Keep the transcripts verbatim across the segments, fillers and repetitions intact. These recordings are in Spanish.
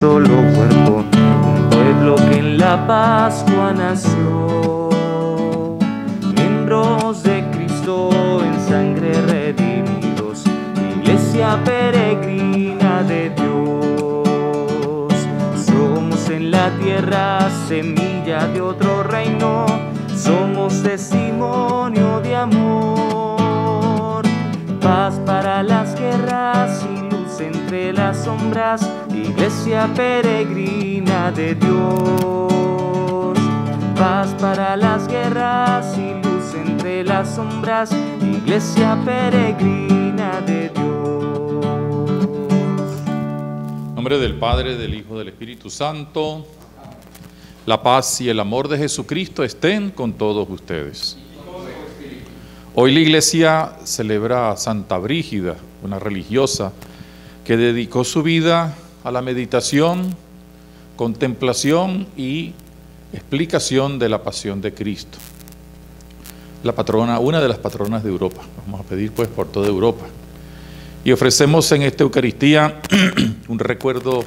Solo cuerpo, un pueblo que en la Pascua nació, miembros de Cristo en sangre redimidos, iglesia peregrina de Dios. Somos en la tierra semilla de otro reino, somos testimonio de amor, paz para las guerras y luz entre las sombras, iglesia peregrina de Dios. Paz para las guerras y luz entre las sombras, iglesia peregrina de Dios. En nombre del Padre, del Hijo, del Espíritu Santo, la paz y el amor de Jesucristo estén con todos ustedes. Hoy la iglesia celebra a Santa Brígida, una religiosa que dedicó su vida a la meditación, contemplación y explicación de la pasión de Cristo. La patrona, una de las patronas de Europa. Vamos a pedir pues por toda Europa. Y ofrecemos en esta Eucaristía un recuerdo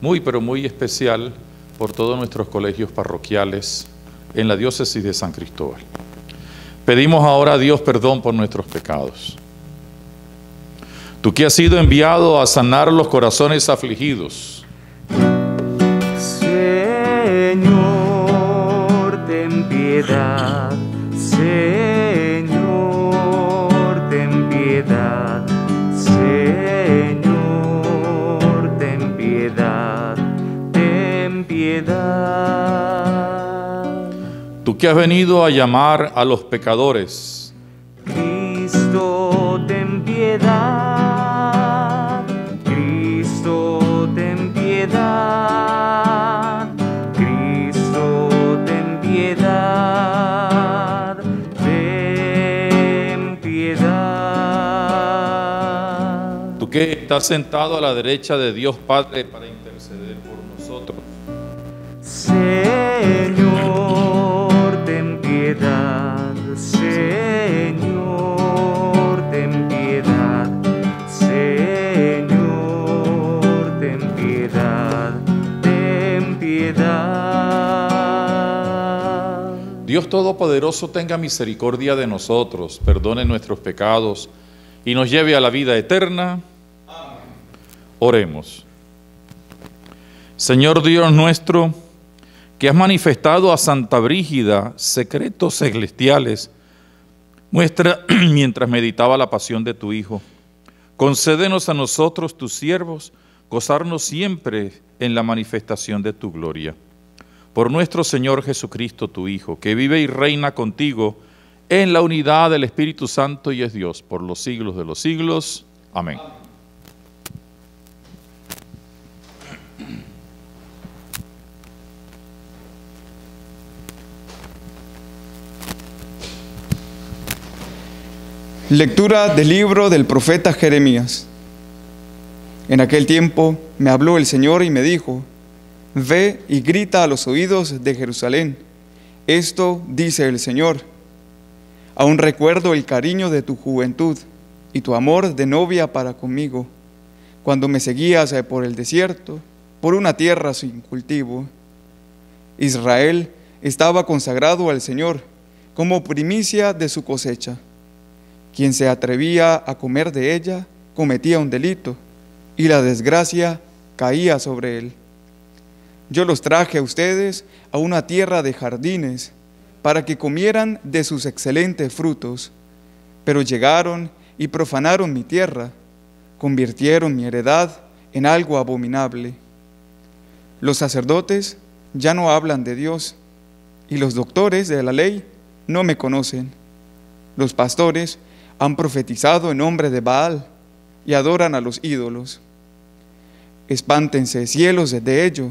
muy pero muy especial por todos nuestros colegios parroquiales en la diócesis de San Cristóbal. Pedimos ahora a Dios perdón por nuestros pecados. Tú que has sido enviado a sanar los corazones afligidos. Señor, ten piedad. Señor, ten piedad. Señor, ten piedad. Ten piedad. Tú que has venido a llamar a los pecadores. Cristo, ten piedad. Cristo, ten piedad, ten piedad. Tú que estás sentado a la derecha de Dios Padre para interceder por nosotros. Señor, ten piedad, Señor, ten piedad, Señor, ten piedad. Dios Todopoderoso tenga misericordia de nosotros, perdone nuestros pecados y nos lleve a la vida eterna. Amén. Oremos. Señor Dios nuestro, que has manifestado a Santa Brígida secretos celestiales, muestra mientras meditaba la pasión de tu Hijo. Concédenos a nosotros, tus siervos, gozarnos siempre en la manifestación de tu gloria. Por nuestro Señor Jesucristo, tu Hijo, que vive y reina contigo en la unidad del Espíritu Santo y es Dios, por los siglos de los siglos. Amén. Amén. Lectura del libro del profeta Jeremías. En aquel tiempo me habló el Señor y me dijo: Ve y grita a los oídos de Jerusalén. Esto dice el Señor: Aún recuerdo el cariño de tu juventud y tu amor de novia para conmigo, cuando me seguías por el desierto, por una tierra sin cultivo. Israel estaba consagrado al Señor como primicia de su cosecha. Quien se atrevía a comer de ella cometía un delito, y la desgracia caía sobre él. Yo los traje a ustedes a una tierra de jardines, para que comieran de sus excelentes frutos. Pero llegaron y profanaron mi tierra, convirtieron mi heredad en algo abominable. Los sacerdotes ya no hablan de Dios, y los doctores de la ley no me conocen. Los pastores han profetizado en nombre de Baal, y adoran a los ídolos. Espántense, cielos, de ello,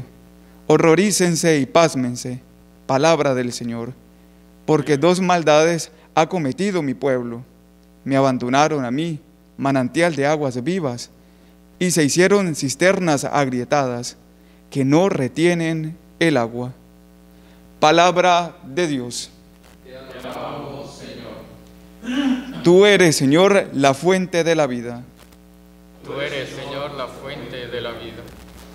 horrorícense y pásmense, palabra del Señor, porque dos maldades ha cometido mi pueblo. Me abandonaron a mí, manantial de aguas vivas, y se hicieron cisternas agrietadas, que no retienen el agua. Palabra de Dios. Te alabamos, Señor. Tú eres, Señor, la fuente de la vida. Tú eres, Señor, la fuente de la vida.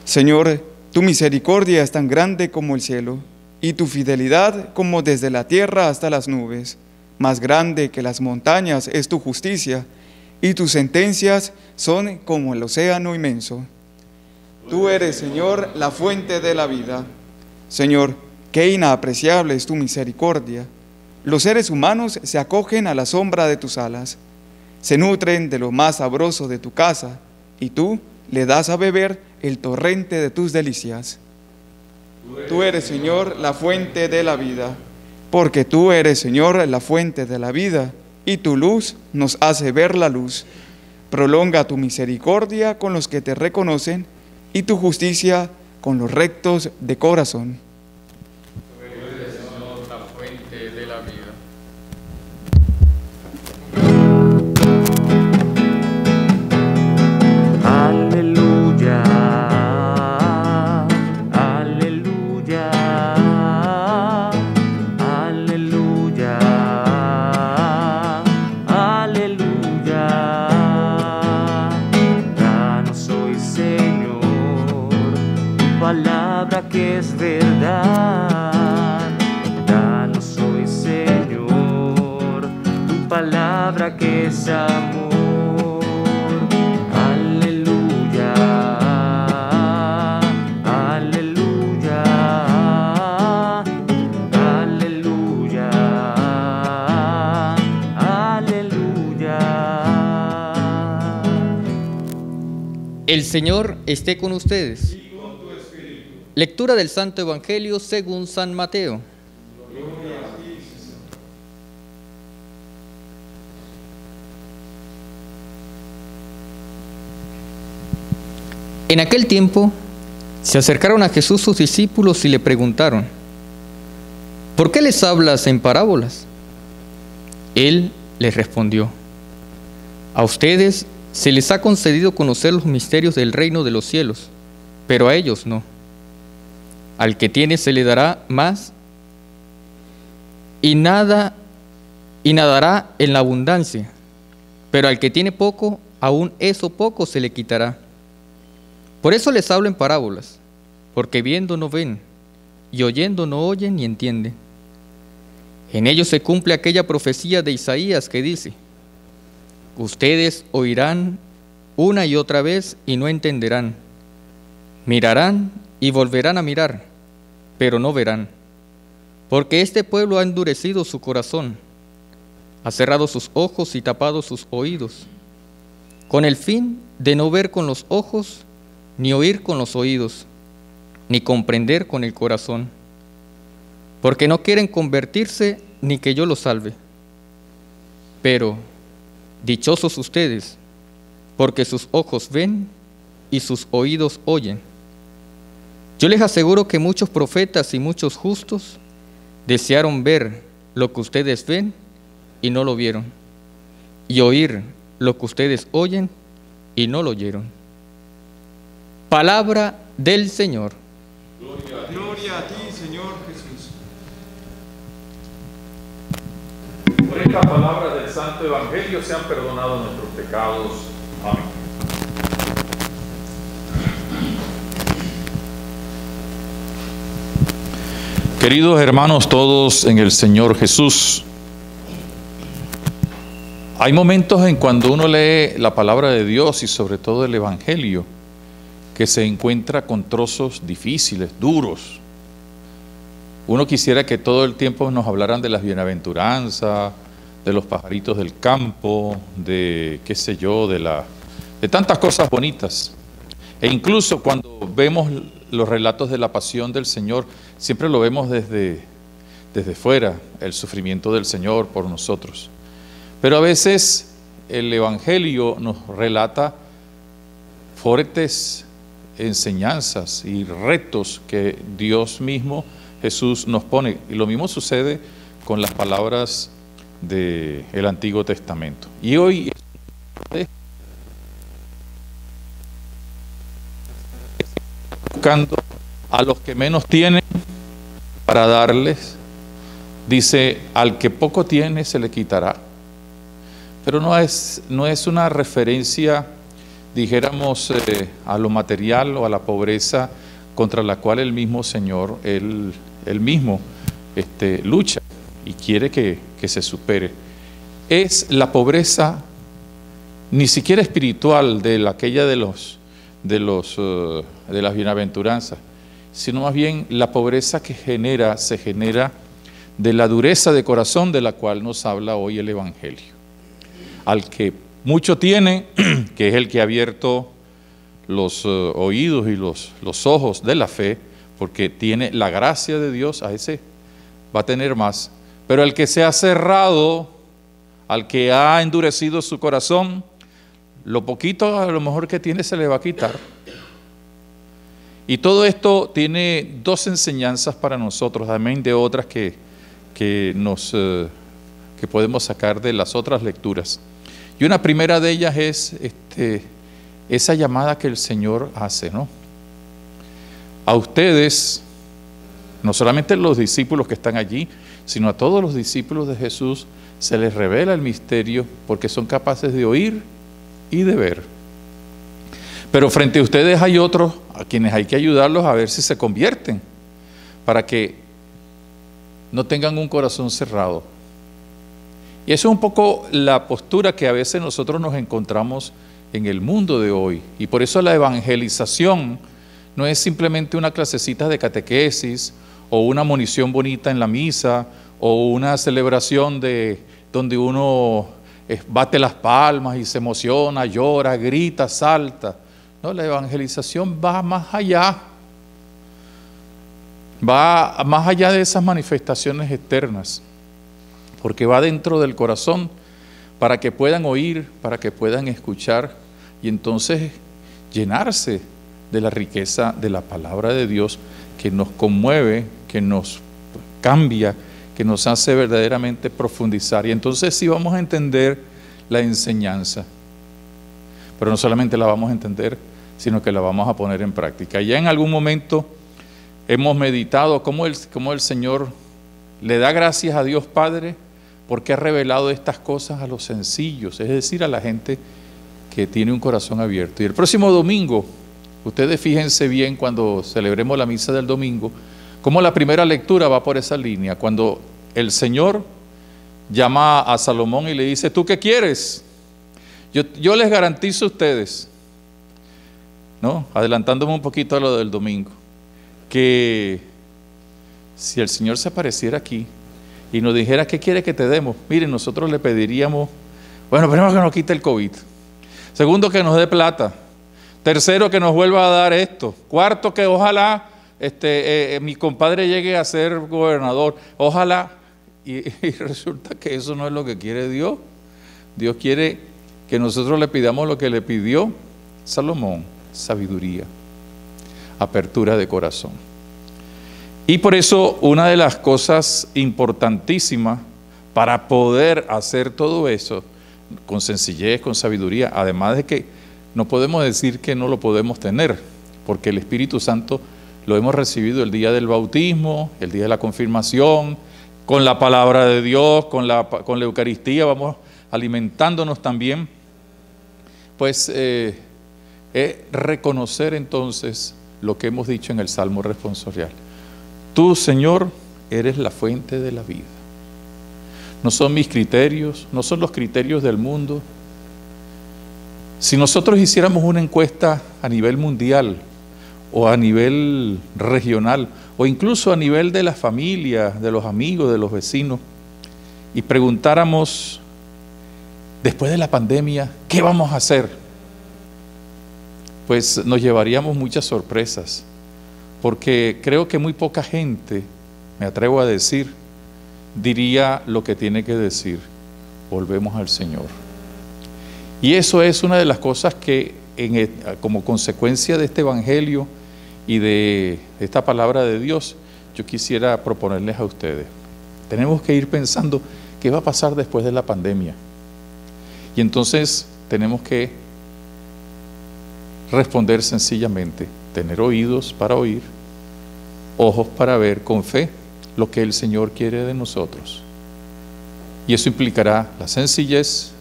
Señor, Tu misericordia es tan grande como el cielo, y tu fidelidad como desde la tierra hasta las nubes. Más grande que las montañas es tu justicia, y tus sentencias son como el océano inmenso. Tú eres, Señor, la fuente de la vida. Señor, qué inapreciable es tu misericordia. Los seres humanos se acogen a la sombra de tus alas, se nutren de lo más sabroso de tu casa, y tú le das a beber el torrente de tus delicias. Tú eres, Señor, la fuente de la vida, porque tú eres, Señor, la fuente de la vida, y tu luz nos hace ver la luz. Prolonga tu misericordia con los que te reconocen, y tu justicia con los rectos de corazón. Tú eres, Señor, la fuente de la vida. El Señor esté con ustedes. Y con tu espíritu. Lectura del Santo Evangelio según San Mateo. Gloria a ti, Señor. En aquel tiempo se acercaron a Jesús sus discípulos y le preguntaron: ¿Por qué les hablas en parábolas? Él les respondió: A ustedes se les ha concedido conocer los misterios del reino de los cielos, pero a ellos no. Al que tiene se le dará más, y nada, y nadará en la abundancia, pero al que tiene poco, aún eso poco se le quitará. Por eso les hablo en parábolas, porque viendo no ven, y oyendo no oyen ni entienden. En ellos se cumple aquella profecía de Isaías que dice: Ustedes oirán una y otra vez y no entenderán. Mirarán y volverán a mirar, pero no verán. Porque este pueblo ha endurecido su corazón, ha cerrado sus ojos y tapado sus oídos, con el fin de no ver con los ojos, ni oír con los oídos, ni comprender con el corazón. Porque no quieren convertirse ni que yo los salve. Pero dichosos ustedes, porque sus ojos ven y sus oídos oyen. Yo les aseguro que muchos profetas y muchos justos desearon ver lo que ustedes ven y no lo vieron, y oír lo que ustedes oyen y no lo oyeron. Palabra del Señor. Gloria a ti, Gloria a ti Señor Jesús. Por esta palabra del Santo Evangelio sean perdonados nuestros pecados. Amén. Queridos hermanos todos en el Señor Jesús, hay momentos en cuando uno lee la palabra de Dios y sobre todo el Evangelio que se encuentra con trozos difíciles, duros. Uno quisiera que todo el tiempo nos hablaran de las bienaventuranzas, de los pajaritos del campo, de qué sé yo, de, la, de tantas cosas bonitas. E incluso cuando vemos los relatos de la pasión del Señor, siempre lo vemos desde, desde fuera, el sufrimiento del Señor por nosotros. Pero a veces el Evangelio nos relata fuertes enseñanzas y retos que Dios mismo Jesús nos pone, y lo mismo sucede con las palabras del Antiguo Testamento. Y hoy buscando a los que menos tienen para darles, dice: al que poco tiene se le quitará. Pero no es, no es una referencia, dijéramos, eh, a lo material o a la pobreza contra la cual el mismo Señor, él, él mismo este, lucha y quiere que, que se supere. Es la pobreza ni siquiera espiritual de la, aquella de, los, de, los, uh, de las bienaventuranzas, sino más bien la pobreza que genera, se genera de la dureza de corazón de la cual nos habla hoy el Evangelio. Al que mucho tiene, que es el que ha abierto los uh, oídos y los, los ojos de la fe, porque tiene la gracia de Dios, a ese va a tener más. Pero al que se ha cerrado, al que ha endurecido su corazón, lo poquito a lo mejor que tiene se le va a quitar. Y todo esto tiene dos enseñanzas para nosotros, amén de otras que, que, nos, eh, que podemos sacar de las otras lecturas. Y una primera de ellas es este, esa llamada que el Señor hace, ¿no? A ustedes, no solamente los discípulos que están allí, sino a todos los discípulos de Jesús, se les revela el misterio porque son capaces de oír y de ver. Pero frente a ustedes hay otros a quienes hay que ayudarlos a ver si se convierten, para que no tengan un corazón cerrado. Y eso es un poco la postura que a veces nosotros nos encontramos en el mundo de hoy. Y por eso la evangelización no es simplemente una clasecita de catequesis o una monición bonita en la misa, o una celebración de, donde uno bate las palmas y se emociona, llora, grita, salta. No, la evangelización va más allá, va más allá de esas manifestaciones externas, porque va dentro del corazón para que puedan oír, para que puedan escuchar y entonces llenarse de la riqueza de la palabra de Dios que nos conmueve, que nos cambia, que nos hace verdaderamente profundizar. Y entonces sí vamos a entender la enseñanza, pero no solamente la vamos a entender, sino que la vamos a poner en práctica. Ya en algún momento hemos meditado cómo el, cómo el Señor le da gracias a Dios Padre porque ha revelado estas cosas a los sencillos, es decir, a la gente que tiene un corazón abierto. Y el próximo domingo, ustedes fíjense bien cuando celebremos la misa del domingo, como la primera lectura va por esa línea, cuando el Señor llama a Salomón y le dice, ¿tú qué quieres? Yo, yo les garantizo a ustedes, ¿no? Adelantándome un poquito a lo del domingo, que si el Señor se apareciera aquí y nos dijera, ¿qué quiere que te demos? Miren, nosotros le pediríamos, bueno, primero que nos quite el COVID, segundo que nos dé plata, tercero que nos vuelva a dar esto, cuarto que ojalá Este, eh, mi compadre llegue a ser gobernador, ojalá, y, y resulta que eso no es lo que quiere Dios. Dios quiere que nosotros le pidamos lo que le pidió Salomón: sabiduría, apertura de corazón. Y por eso una de las cosas importantísimas para poder hacer todo eso con sencillez, con sabiduría, además de que no podemos decir que no lo podemos tener, porque el Espíritu Santo lo hemos recibido el día del bautismo, el día de la confirmación, con la palabra de Dios, con la, con la Eucaristía, vamos alimentándonos también. Pues eh, es reconocer entonces lo que hemos dicho en el Salmo responsorial. Tú, Señor, eres la fuente de la vida. No son mis criterios, no son los criterios del mundo. Si nosotros hiciéramos una encuesta a nivel mundial, o a nivel regional, o incluso a nivel de las familias, de los amigos, de los vecinos, y preguntáramos, después de la pandemia, ¿qué vamos a hacer? Pues nos llevaríamos muchas sorpresas, porque creo que muy poca gente, me atrevo a decir, diría lo que tiene que decir: volvemos al Señor. Y eso es una de las cosas que, en, como consecuencia de este Evangelio, y de esta palabra de Dios, yo quisiera proponerles a ustedes. Tenemos que ir pensando qué va a pasar después de la pandemia. Y entonces tenemos que responder sencillamente, tener oídos para oír, ojos para ver con fe lo que el Señor quiere de nosotros. Y eso implicará la sencillez,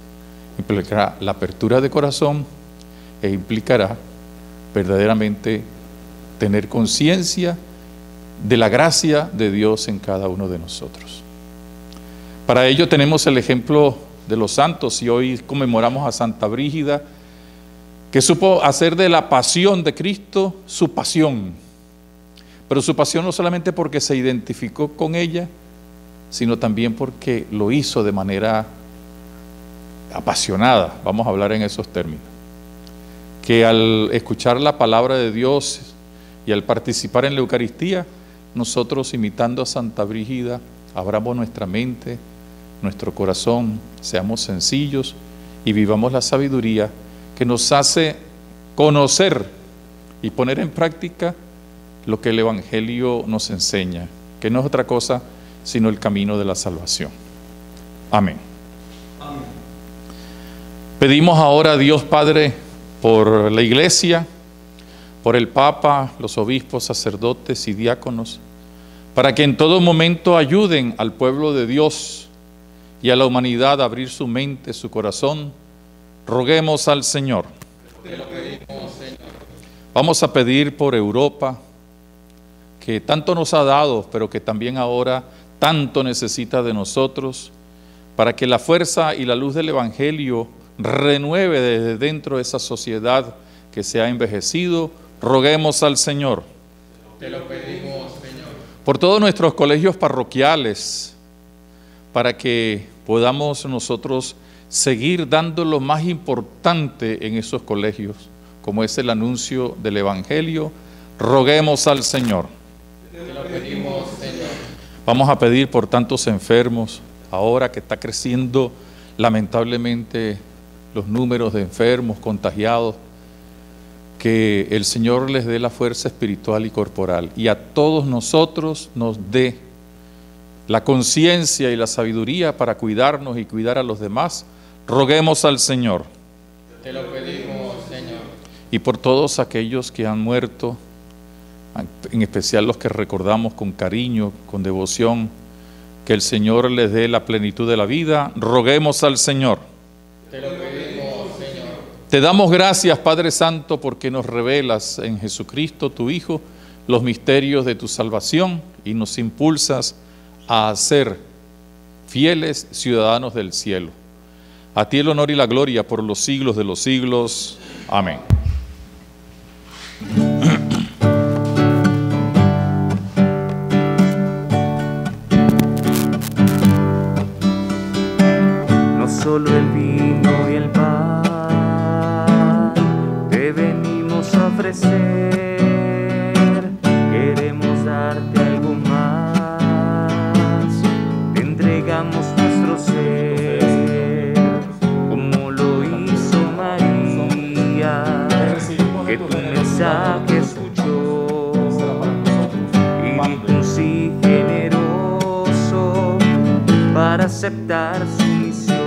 implicará la apertura de corazón e implicará verdaderamente tener conciencia de la gracia de Dios en cada uno de nosotros. Para ello tenemos el ejemplo de los santos, y hoy conmemoramos a Santa Brígida, que supo hacer de la pasión de Cristo su pasión, pero su pasión no solamente porque se identificó con ella, sino también porque lo hizo de manera apasionada, vamos a hablar en esos términos, que al escuchar la palabra de Dios y al participar en la Eucaristía, nosotros, imitando a Santa Brígida, abramos nuestra mente, nuestro corazón, seamos sencillos y vivamos la sabiduría que nos hace conocer y poner en práctica lo que el Evangelio nos enseña, que no es otra cosa sino el camino de la salvación. Amén. Amén. Pedimos ahora a Dios Padre por la Iglesia, por el Papa, los obispos, sacerdotes y diáconos, para que en todo momento ayuden al pueblo de Dios y a la humanidad a abrir su mente, su corazón. Roguemos al Señor. Te lo pedimos, Señor. Vamos a pedir por Europa, que tanto nos ha dado, pero que también ahora tanto necesita de nosotros, para que la fuerza y la luz del Evangelio renueve desde dentro de esa sociedad que se ha envejecido. Roguemos al Señor. Te lo pedimos, Señor. Por todos nuestros colegios parroquiales, para que podamos nosotros seguir dando lo más importante en esos colegios, como es el anuncio del Evangelio. Roguemos al Señor. Te lo pedimos, Señor. Vamos a pedir por tantos enfermos, ahora que está creciendo lamentablemente los números de enfermos, contagiados, que el Señor les dé la fuerza espiritual y corporal, y a todos nosotros nos dé la conciencia y la sabiduría para cuidarnos y cuidar a los demás. Roguemos al Señor. Te lo pedimos, Señor. Y por todos aquellos que han muerto, en especial los que recordamos con cariño, con devoción, que el Señor les dé la plenitud de la vida. Roguemos al Señor. Te lo pedimos, Señor. Te damos gracias, Padre Santo, porque nos revelas en Jesucristo, tu Hijo, los misterios de tu salvación y nos impulsas a ser fieles ciudadanos del cielo. A ti el honor y la gloria por los siglos de los siglos. Amén. No solo el vino y el pan te venimos a ofrecer, queremos darte algo más. Entregamos nuestro ser, como lo hizo María, que tu mensaje escuchó y dijo un sí generoso para aceptar su misión.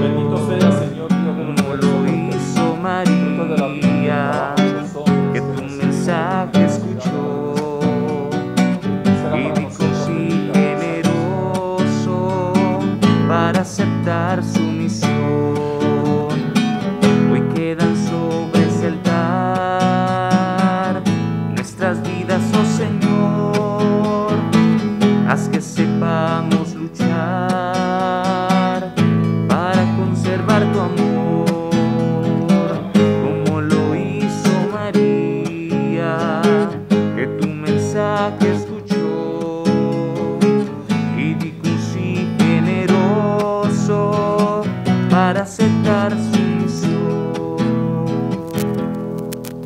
Bendito sea, Señor, como lo hizo María, que tu mensaje escuchó y dijo sí generoso para aceptar su misión. Hoy quedan sobre ese altar nuestras vidas, oh Señor. Haz que sepamos luchar para conservar tu amor, como lo hizo María, que tu mensaje es para aceptar su misión.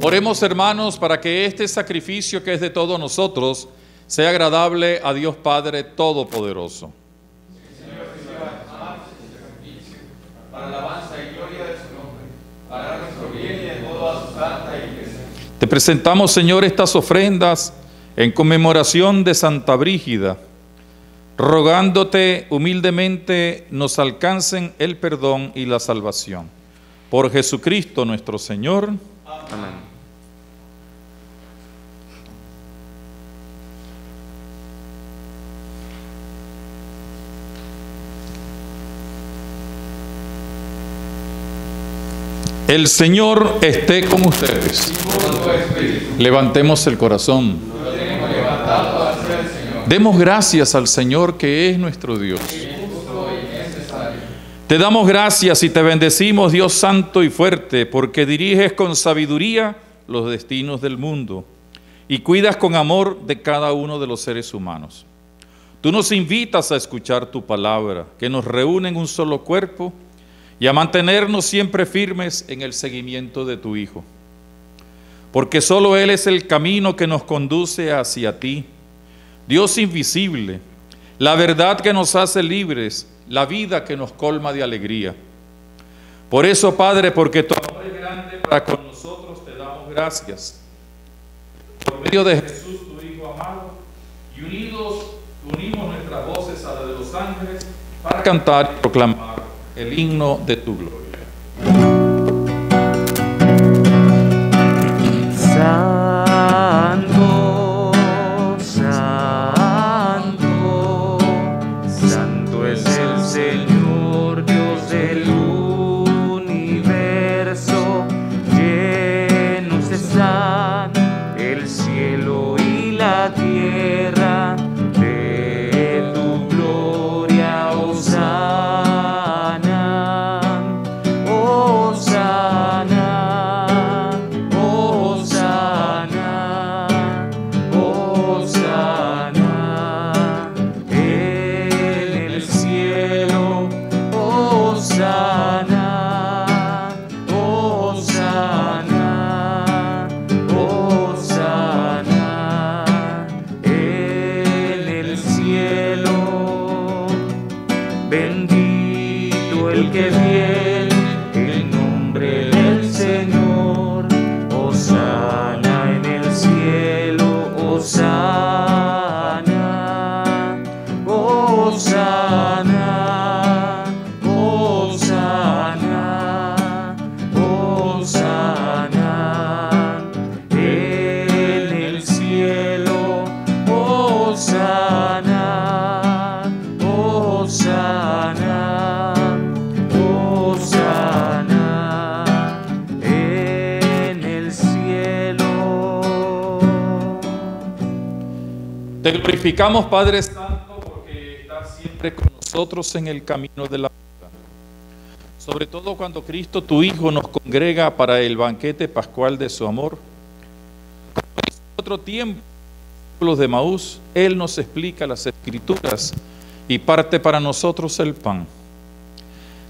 Oremos, hermanos, para que este sacrificio que es de todos nosotros sea agradable a Dios Padre Todopoderoso. Señor, que sea amable este sacrificio para la alabanza y gloria de su nombre, para nuestro bien y de toda su santa Iglesia. Te presentamos, Señor, estas ofrendas en conmemoración de Santa Brígida, rogándote humildemente nos alcancen el perdón y la salvación. Por Jesucristo nuestro Señor. Amén. El Señor esté con ustedes. Levantemos el corazón. Demos gracias al Señor, que es nuestro Dios. Te damos gracias y te bendecimos, Dios santo y fuerte, porque diriges con sabiduría los destinos del mundo y cuidas con amor de cada uno de los seres humanos. Tú nos invitas a escuchar tu palabra, que nos reúne en un solo cuerpo, y a mantenernos siempre firmes en el seguimiento de tu Hijo. Porque solo Él es el camino que nos conduce hacia ti, Dios invisible, la verdad que nos hace libres, la vida que nos colma de alegría. Por eso, Padre, porque tu amor es grande para con nosotros, te damos gracias. Por medio de Jesús, tu Hijo amado, y unidos, unimos nuestras voces a la de los ángeles para cantar y proclamar el himno de tu gloria. Te glorificamos, Padre Santo, porque estás siempre con nosotros en el camino de la vida. Sobre todo cuando Cristo, tu Hijo, nos congrega para el banquete pascual de su amor. Como hizo en otro tiempo, los de Emaús, Él nos explica las Escrituras y parte para nosotros el pan.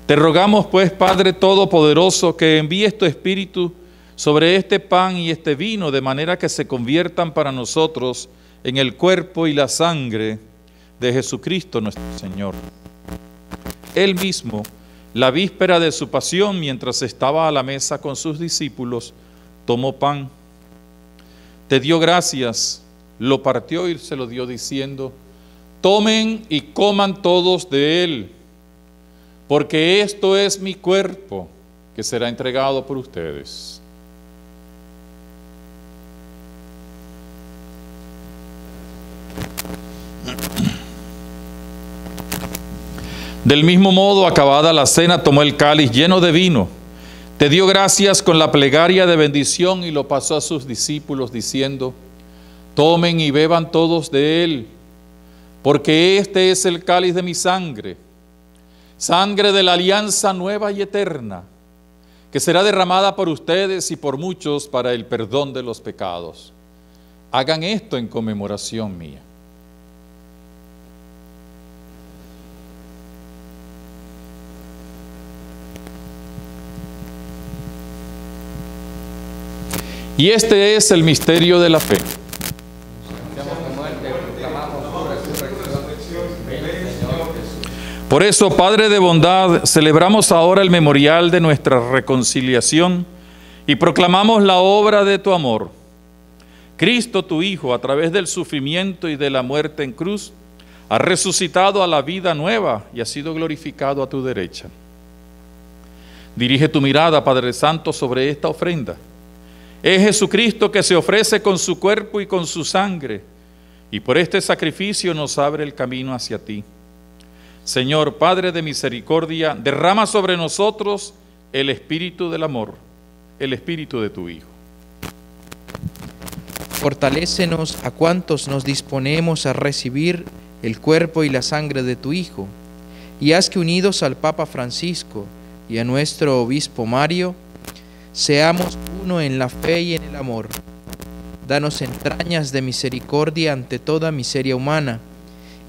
Te rogamos, pues, Padre Todopoderoso, que envíes tu Espíritu sobre este pan y este vino, de manera que se conviertan para nosotros en el cuerpo y la sangre de Jesucristo nuestro Señor. Él mismo, la víspera de su pasión, mientras estaba a la mesa con sus discípulos, tomó pan, te dio gracias, lo partió y se lo dio diciendo: tomen y coman todos de él, porque esto es mi cuerpo, que será entregado por ustedes. Del mismo modo, acabada la cena, tomó el cáliz lleno de vino, te dio gracias con la plegaria de bendición y lo pasó a sus discípulos diciendo: tomen y beban todos de él, porque este es el cáliz de mi sangre, sangre de la alianza nueva y eterna, que será derramada por ustedes y por muchos para el perdón de los pecados. Hagan esto en conmemoración mía. Y este es el misterio de la fe. Por eso, Padre de bondad, celebramos ahora el memorial de nuestra reconciliación y proclamamos la obra de tu amor. Cristo, tu Hijo, a través del sufrimiento y de la muerte en cruz, ha resucitado a la vida nueva y ha sido glorificado a tu derecha. Dirige tu mirada, Padre Santo, sobre esta ofrenda. Es Jesucristo que se ofrece con su cuerpo y con su sangre, y por este sacrificio nos abre el camino hacia ti. Señor, Padre de misericordia, derrama sobre nosotros el espíritu del amor, el Espíritu de tu Hijo. Fortalécenos a cuantos nos disponemos a recibir el cuerpo y la sangre de tu Hijo, y haz que unidos al Papa Francisco y a nuestro Obispo Mario, seamos uno en la fe y en el amor. Danos entrañas de misericordia ante toda miseria humana.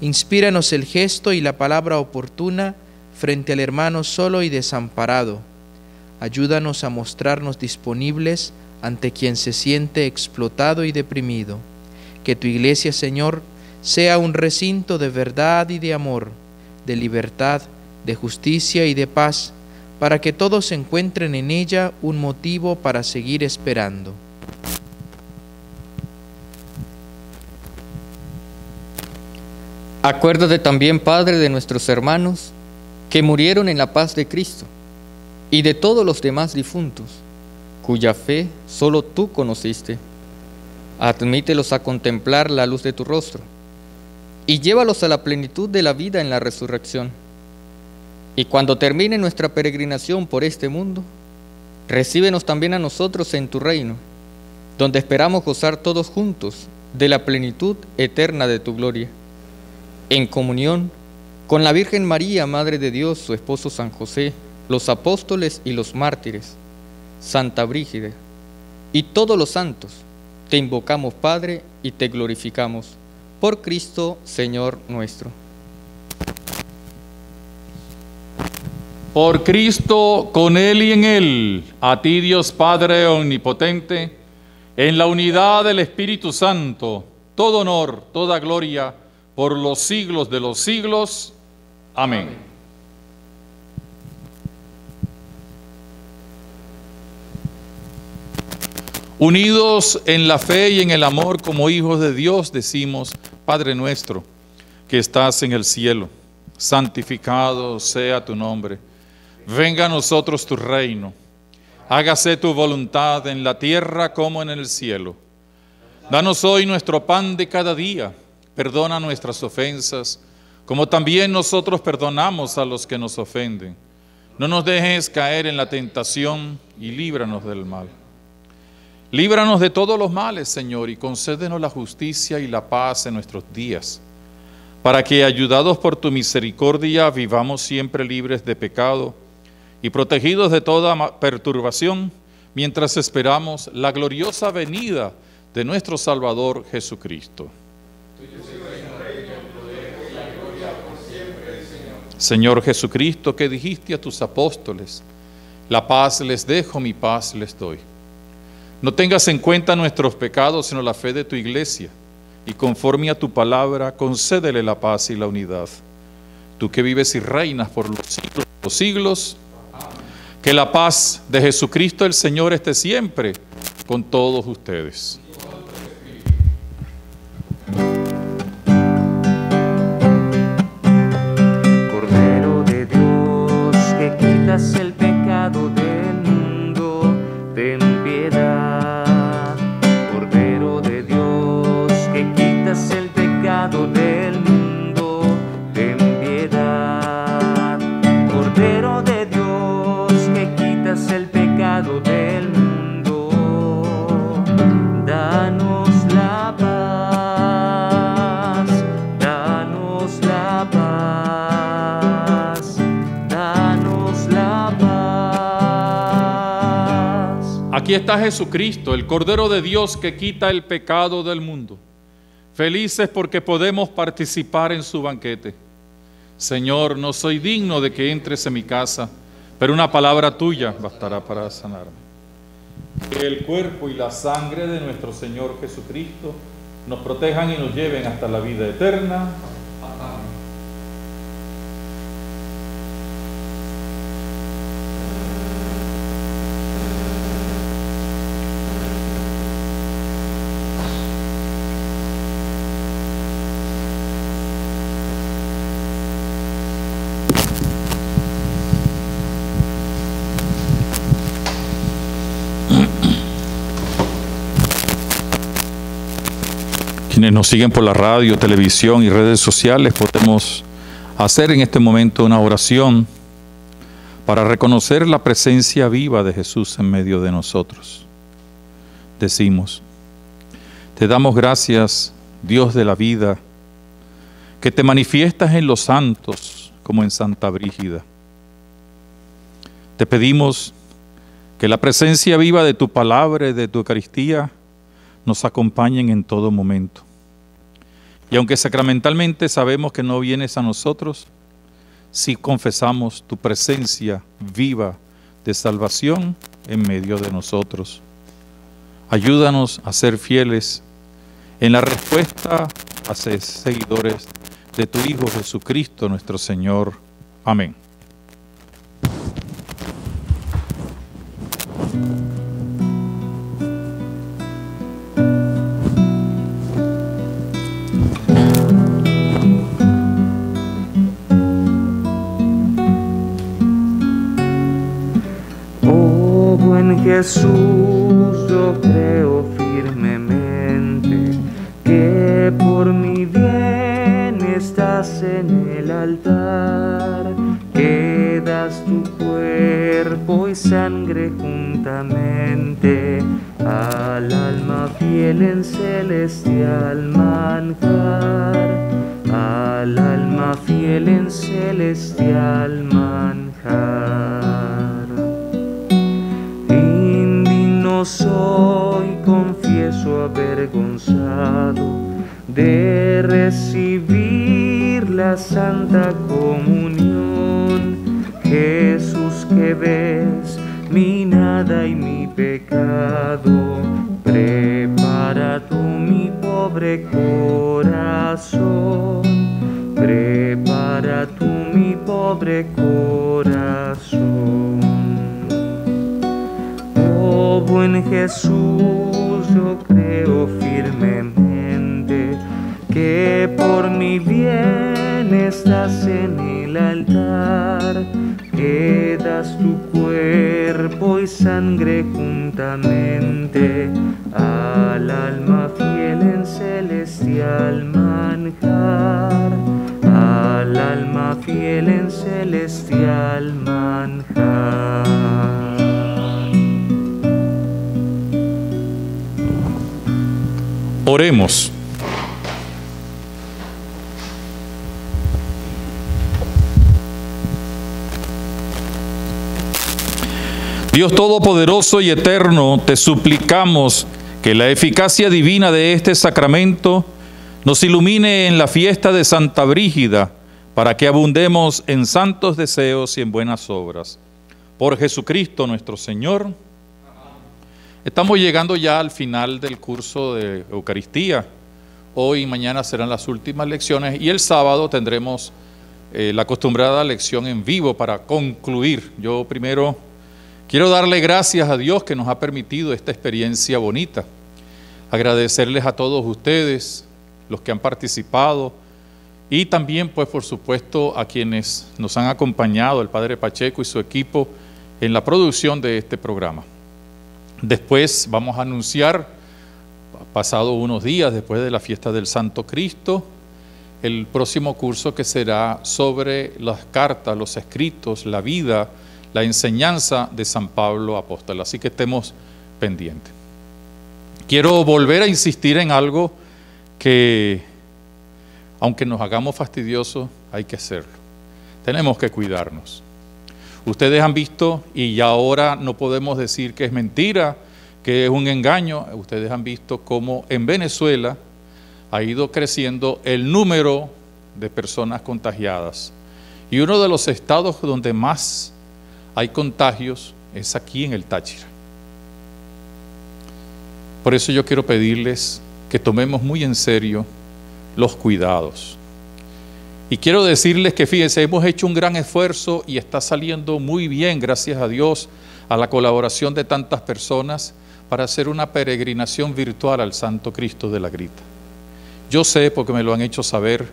Inspíranos el gesto y la palabra oportuna frente al hermano solo y desamparado. Ayúdanos a mostrarnos disponibles ante quien se siente explotado y deprimido. Que tu Iglesia, Señor, sea un recinto de verdad y de amor, de libertad, de justicia y de paz, para que todos encuentren en ella un motivo para seguir esperando. Acuérdate también, Padre, de nuestros hermanos que murieron en la paz de Cristo y de todos los demás difuntos, cuya fe solo tú conociste. Admítelos a contemplar la luz de tu rostro y llévalos a la plenitud de la vida en la resurrección. Y cuando termine nuestra peregrinación por este mundo, recíbenos también a nosotros en tu reino, donde esperamos gozar todos juntos de la plenitud eterna de tu gloria. En comunión con la Virgen María, Madre de Dios, su esposo San José, los apóstoles y los mártires, Santa Brígida y todos los santos, te invocamos, Padre, y te glorificamos. Por Cristo, Señor nuestro. Por Cristo, con Él y en Él, a ti, Dios Padre omnipotente, en la unidad del Espíritu Santo, todo honor, toda gloria, por los siglos de los siglos. Amén. Amén. Unidos en la fe y en el amor como hijos de Dios, decimos: Padre nuestro, que estás en el cielo, santificado sea tu nombre. Venga a nosotros tu reino. Hágase tu voluntad en la tierra como en el cielo. Danos hoy nuestro pan de cada día. Perdona nuestras ofensas, como también nosotros perdonamos a los que nos ofenden. No nos dejes caer en la tentación y líbranos del mal. Líbranos de todos los males, Señor, y concédenos la justicia y la paz en nuestros días, para que, ayudados por tu misericordia, vivamos siempre libres de pecado y protegidos de toda perturbación, mientras esperamos la gloriosa venida de nuestro Salvador Jesucristo. Señor Jesucristo, que dijiste a tus apóstoles: la paz les dejo, mi paz les doy. No tengas en cuenta nuestros pecados, sino la fe de tu Iglesia, y conforme a tu palabra, concédele la paz y la unidad. Tú que vives y reinas por los siglos de los siglos, que la paz de Jesucristo el Señor esté siempre con todos ustedes. El pecado del mundo, ten piedad. Cordero de Dios, que quitas el pecado del mundo, ten piedad. Cordero de Dios, que quitas el pecado del mundo, danos la paz, danos la paz, danos la paz. Aquí está Jesucristo, el Cordero de Dios que quita el pecado del mundo. Felices porque podemos participar en su banquete. Señor, no soy digno de que entres en mi casa, pero una palabra tuya bastará para sanarme. Que el cuerpo y la sangre de nuestro Señor Jesucristo nos protejan y nos lleven hasta la vida eterna. Amén. Quienes nos siguen por la radio, televisión y redes sociales, podemos hacer en este momento una oración para reconocer la presencia viva de Jesús en medio de nosotros. Decimos: te damos gracias, Dios de la vida, que te manifiestas en los santos como en Santa Brígida. Te pedimos que la presencia viva de tu palabra y de tu Eucaristía nos acompañen en todo momento. Y aunque sacramentalmente sabemos que no vienes a nosotros, si confesamos tu presencia viva de salvación en medio de nosotros. Ayúdanos a ser fieles en la respuesta a ser seguidores de tu Hijo Jesucristo, nuestro Señor. Amén. Jesús, yo creo firmemente que por mi bien estás en el altar, que das tu cuerpo y sangre juntamente al alma fiel en celestial manjar, al alma fiel en celestial manjar. Soy, confieso, avergonzado de recibir la Santa Comunión. Jesús, que ves mi nada y mi pecado, prepara tú mi pobre corazón, prepara tú mi pobre corazón. Oh, buen Jesús, yo creo firmemente que por mi bien estás en el altar, que das tu cuerpo y sangre juntamente al alma fiel en celestial manjar, al alma fiel en celestial manjar. Oremos. Dios todopoderoso y eterno, te suplicamos que la eficacia divina de este sacramento nos ilumine en la fiesta de Santa Brígida, para que abundemos en santos deseos y en buenas obras. Por Jesucristo nuestro Señor. Estamos llegando ya al final del curso de Eucaristía. Hoy y mañana serán las últimas lecciones y el sábado tendremos eh, la acostumbrada lección en vivo para concluir. Yo primero quiero darle gracias a Dios que nos ha permitido esta experiencia bonita. Agradecerles a todos ustedes, los que han participado, y también, pues, por supuesto, a quienes nos han acompañado, el Padre Pacheco y su equipo, en la producción de este programa. Después vamos a anunciar, pasado unos días después de la fiesta del Santo Cristo, el próximo curso, que será sobre las cartas, los escritos, la vida, la enseñanza de San Pablo Apóstol. Así que estemos pendientes. Quiero volver a insistir en algo que, aunque nos hagamos fastidiosos, hay que hacerlo. Tenemos que cuidarnos. Ustedes han visto, y ahora no podemos decir que es mentira, que es un engaño. Ustedes han visto cómo en Venezuela ha ido creciendo el número de personas contagiadas. Y uno de los estados donde más hay contagios es aquí en el Táchira. Por eso yo quiero pedirles que tomemos muy en serio los cuidados. Y quiero decirles que, fíjense, hemos hecho un gran esfuerzo y está saliendo muy bien, gracias a Dios, a la colaboración de tantas personas, para hacer una peregrinación virtual al Santo Cristo de la Grita. Yo sé, porque me lo han hecho saber,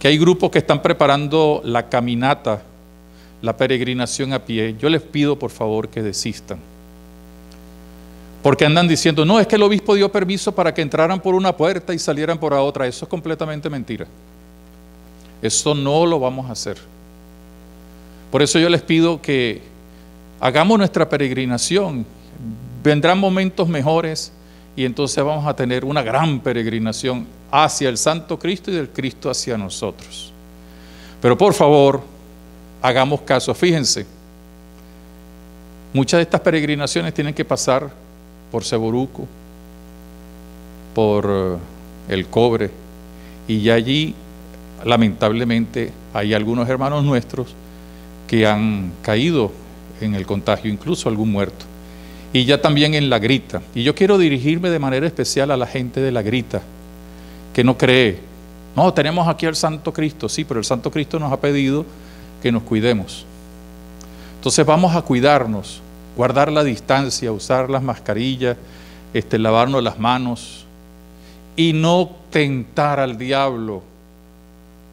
que hay grupos que están preparando la caminata, la peregrinación a pie. Yo les pido, por favor, que desistan. Porque andan diciendo, no, es que el obispo dio permiso para que entraran por una puerta y salieran por la otra. Eso es completamente mentira. Eso no lo vamos a hacer. Por eso yo les pido que hagamos nuestra peregrinación. Vendrán momentos mejores y entonces vamos a tener una gran peregrinación hacia el Santo Cristo y del Cristo hacia nosotros. Pero por favor, hagamos caso. Fíjense, muchas de estas peregrinaciones tienen que pasar por Ceboruco, por El Cobre, y ya allí, lamentablemente, hay algunos hermanos nuestros que han caído en el contagio, incluso algún muerto. Y ya también en La Grita. Y yo quiero dirigirme de manera especial a la gente de La Grita, que no cree. No, tenemos aquí al Santo Cristo. Sí, pero el Santo Cristo nos ha pedido que nos cuidemos. Entonces vamos a cuidarnos, guardar la distancia, usar las mascarillas, este, lavarnos las manos y no tentar al diablo.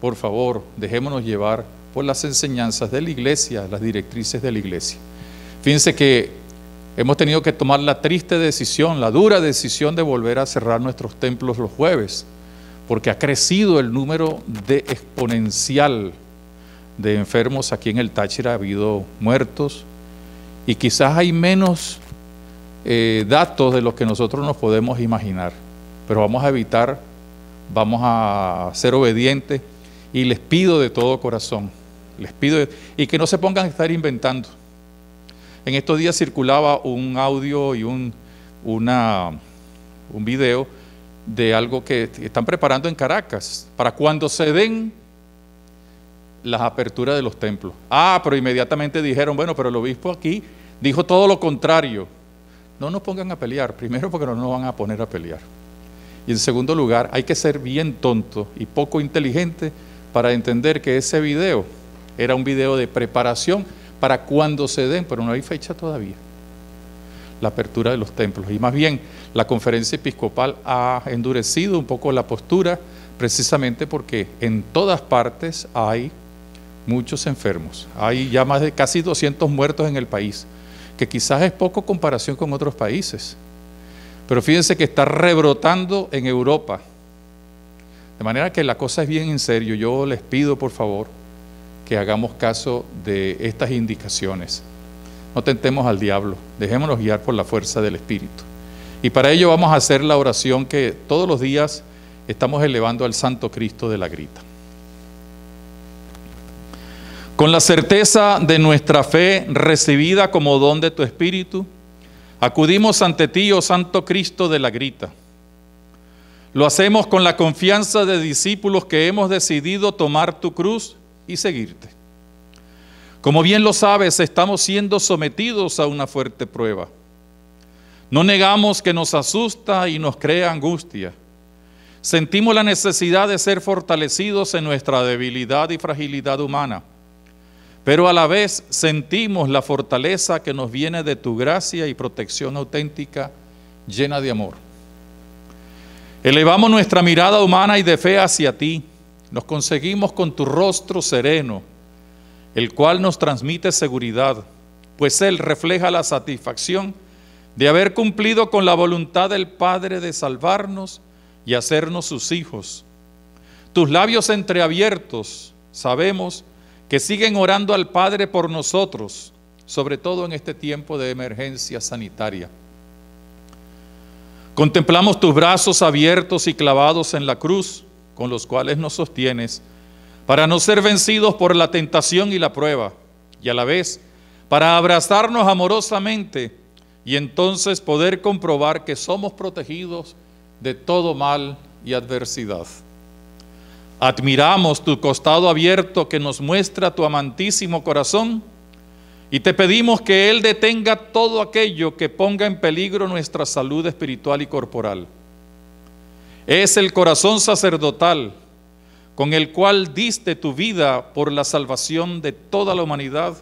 Por favor, dejémonos llevar por las enseñanzas de la iglesia, las directrices de la iglesia. Fíjense que hemos tenido que tomar la triste decisión, la dura decisión de volver a cerrar nuestros templos los jueves, porque ha crecido el número de exponencial de enfermos. Aquí en el Táchira ha habido muertos y quizás hay menos eh, datos de los que nosotros nos podemos imaginar, pero vamos a evitar, vamos a ser obedientes y les pido de todo corazón. Les pido, y que no se pongan a estar inventando. En estos días circulaba un audio y un, una, un video de algo que están preparando en Caracas para cuando se den las aperturas de los templos. Ah, pero inmediatamente dijeron, bueno, pero el obispo aquí dijo todo lo contrario. No nos pongan a pelear, primero porque no nos van a poner a pelear. Y en segundo lugar, hay que ser bien tonto y poco inteligente para entender que ese video era un video de preparación para cuando se den, pero no hay fecha todavía, la apertura de los templos. Y más bien, la conferencia episcopal ha endurecido un poco la postura, precisamente porque en todas partes hay muchos enfermos. Hay ya más de casi doscientos muertos en el país, que quizás es poco comparación con otros países. Pero fíjense que está rebrotando en Europa. De manera que la cosa es bien en serio. Yo les pido, por favor, que hagamos caso de estas indicaciones. No tentemos al diablo. Dejémonos guiar por la fuerza del Espíritu. Y para ello vamos a hacer la oración que todos los días estamos elevando al Santo Cristo de la Grita. Con la certeza de nuestra fe recibida como don de tu Espíritu, acudimos ante ti, oh Santo Cristo de la Grita. Lo hacemos con la confianza de discípulos que hemos decidido tomar tu cruz y seguirte. Como bien lo sabes, estamos siendo sometidos a una fuerte prueba. No negamos que nos asusta y nos crea angustia. Sentimos la necesidad de ser fortalecidos en nuestra debilidad y fragilidad humana. Pero a la vez sentimos la fortaleza que nos viene de tu gracia y protección auténtica, llena de amor. Elevamos nuestra mirada humana y de fe hacia ti. Nos conseguimos con tu rostro sereno, el cual nos transmite seguridad, pues él refleja la satisfacción de haber cumplido con la voluntad del Padre de salvarnos y hacernos sus hijos. Tus labios entreabiertos, sabemos que siguen orando al Padre por nosotros, sobre todo en este tiempo de emergencia sanitaria. Contemplamos tus brazos abiertos y clavados en la cruz, con los cuales nos sostienes, para no ser vencidos por la tentación y la prueba, y a la vez, para abrazarnos amorosamente, y entonces poder comprobar que somos protegidos de todo mal y adversidad. Admiramos tu costado abierto que nos muestra tu amantísimo corazón y te pedimos que él detenga todo aquello que ponga en peligro nuestra salud espiritual y corporal. Es el corazón sacerdotal con el cual diste tu vida por la salvación de toda la humanidad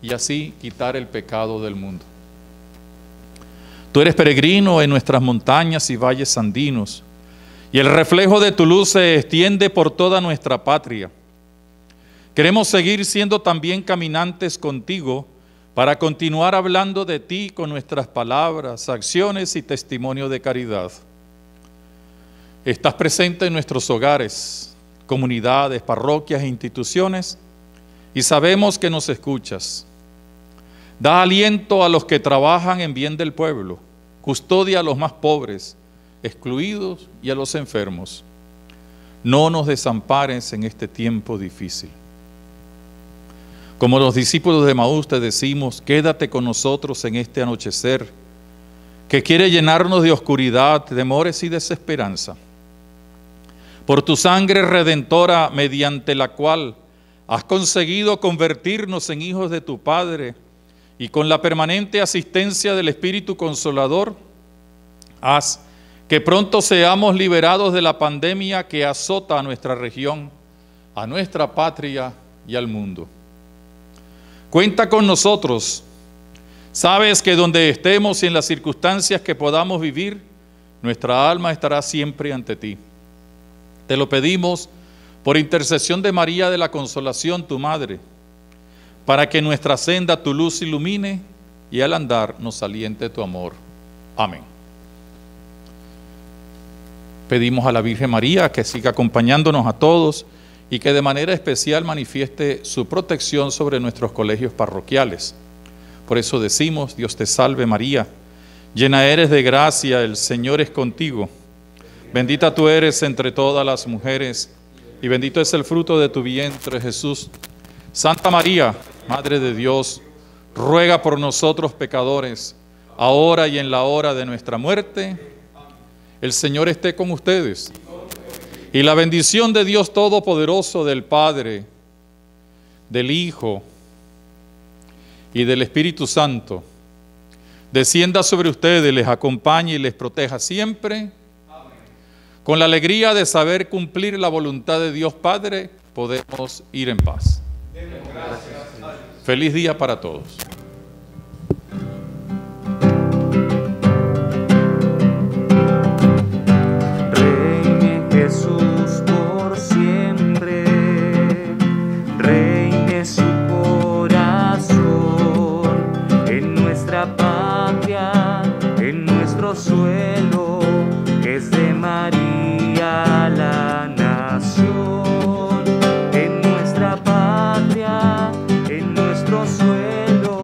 y así quitar el pecado del mundo. Tú eres peregrino en nuestras montañas y valles andinos, y el reflejo de tu luz se extiende por toda nuestra patria. Queremos seguir siendo también caminantes contigo para continuar hablando de ti con nuestras palabras, acciones y testimonio de caridad. Estás presente en nuestros hogares, comunidades, parroquias e instituciones y sabemos que nos escuchas. Da aliento a los que trabajan en bien del pueblo, custodia a los más pobres, excluidos y a los enfermos. No nos desampares en este tiempo difícil. Como los discípulos de Emaús te decimos, quédate con nosotros en este anochecer, que quiere llenarnos de oscuridad, temores y desesperanza. Por tu sangre redentora, mediante la cual has conseguido convertirnos en hijos de tu Padre, y con la permanente asistencia del Espíritu Consolador, haz que pronto seamos liberados de la pandemia que azota a nuestra región, a nuestra patria y al mundo. Cuenta con nosotros. Sabes que donde estemos y en las circunstancias que podamos vivir, nuestra alma estará siempre ante ti. Te lo pedimos por intercesión de María de la Consolación, tu Madre, para que nuestra senda tu luz ilumine y al andar nos aliente tu amor. Amén. Pedimos a la Virgen María que siga acompañándonos a todos y que de manera especial manifieste su protección sobre nuestros colegios parroquiales. Por eso decimos, Dios te salve María, llena eres de gracia, el Señor es contigo. Bendita tú eres entre todas las mujeres, y bendito es el fruto de tu vientre, Jesús. Santa María, Madre de Dios, ruega por nosotros pecadores, ahora y en la hora de nuestra muerte. El Señor esté con ustedes. Y la bendición de Dios Todopoderoso, del Padre, del Hijo y del Espíritu Santo, descienda sobre ustedes, les acompañe y les proteja siempre, con la alegría de saber cumplir la voluntad de Dios Padre, podemos ir en paz. Demos gracias a Dios. Feliz día para todos. Patria en nuestro suelo es de María.